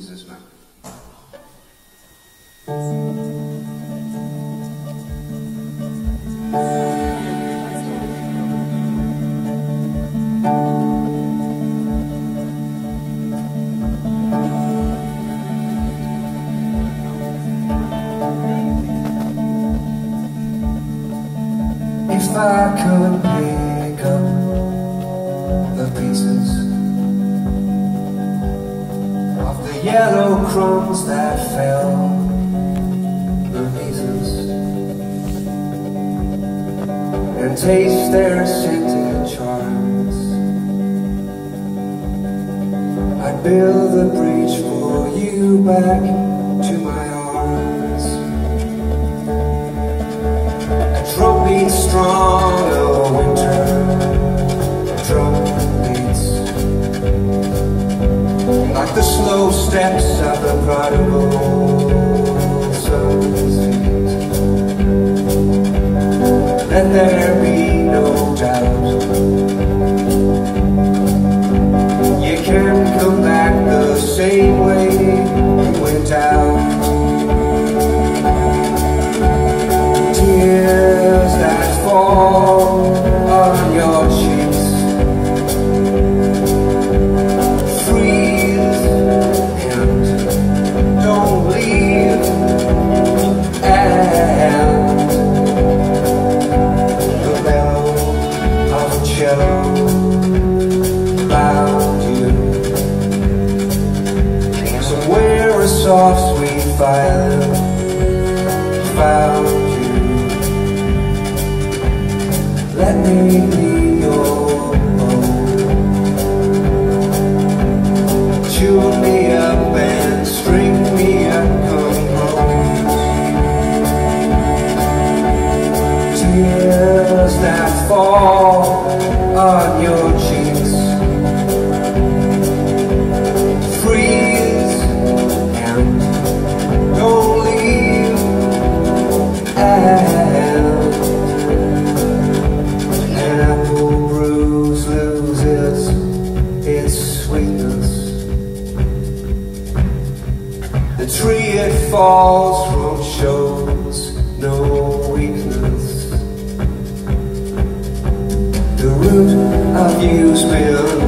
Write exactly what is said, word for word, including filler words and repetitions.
Who's this man? If I could pick up the pieces of the yellow crumbs that fell, the pieces, and taste their scented charms, I'd build a bridge for you back to my arms. A drum beats strong all winter, a drum beats like the slow steps of the prodigal sons. Let there be no doubt, you can't come back the same way you went out. Tears that fall on your cheeks about you. Somewhere a soft sweet violet found you. Let me be your own. Tune me up and string me up, come home. Tears that fall on your cheeks freeze and don't leave. And an apple bruise loses its sweetness, the tree it falls from shows no weakness. The root of you spills